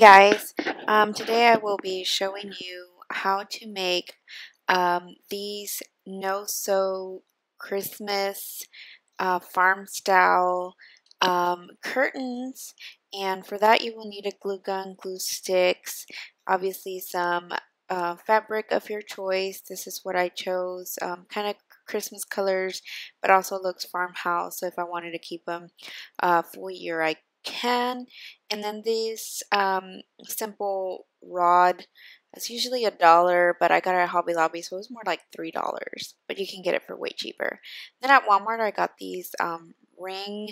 Hey guys, today I will be showing you how to make these no-sew Christmas farm style curtains, and for that you will need a glue gun, glue sticks, obviously some fabric of your choice. This is what I chose, kind of Christmas colors, but also looks farmhouse, so if I wanted to keep them full year I can. And then this simple rod, it's usually $1, but I got it at Hobby Lobby, so it was more like $3, but you can get it for way cheaper. Then at Walmart I got these ring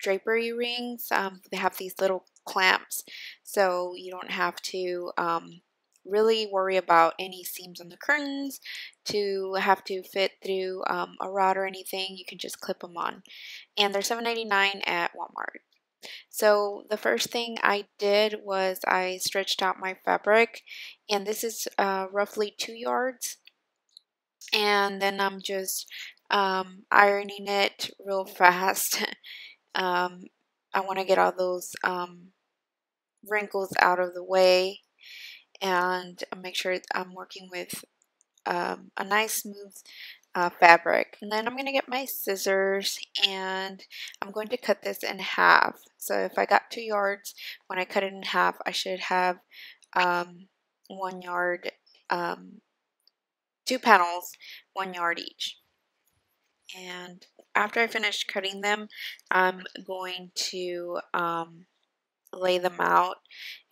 drapery rings. They have these little clamps, so you don't have to really worry about any seams on the curtains to have to fit through a rod or anything. You can just clip them on, and they're $7.99 at Walmart. So the first thing I did was I stretched out my fabric, and this is roughly 2 yards, and then I'm just ironing it real fast. I want to get all those wrinkles out of the way and make sure I'm working with a nice smooth fabric. And then I'm going to get my scissors and I'm going to cut this in half. So if I got 2 yards, when I cut it in half I should have 1 yard, 2 panels, 1 yard each. And after I finish cutting them, I'm going to lay them out,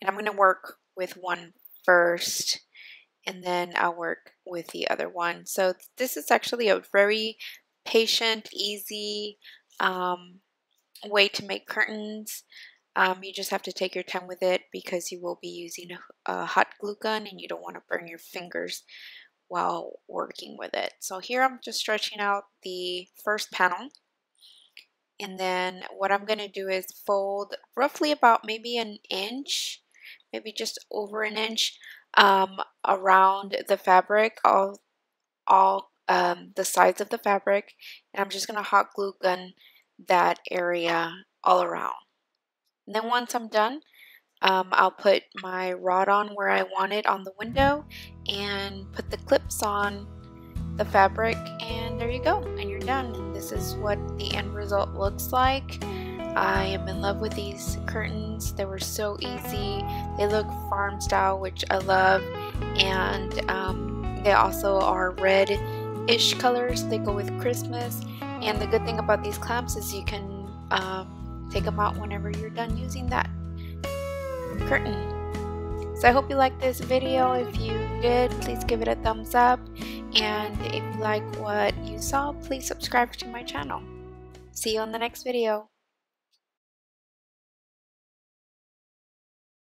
and I'm going to work with one first and then I'll work with the other one. So this is actually a very patient, easy way to make curtains. You just have to take your time with it because you will be using a hot glue gun and you don't want to burn your fingers while working with it. So here I'm just stretching out the first panel, and then what I'm going to do is fold roughly about maybe an inch, maybe just over an inch, around the fabric, all the sides of the fabric, and I'm just going to hot glue gun that area all around. And then once I'm done, I'll put my rod on where I want it on the window and put the clips on the fabric, and there you go, and you're done. And this is what the end result looks like. I am in love with these curtains. They were so easy. They look farm style, which I love, and they also are red-ish colors. They go with Christmas, and the good thing about these clamps is you can take them out whenever you're done using that curtain. So I hope you liked this video. If you did, please give it a thumbs up, and if you like what you saw, please subscribe to my channel. See you on the next video.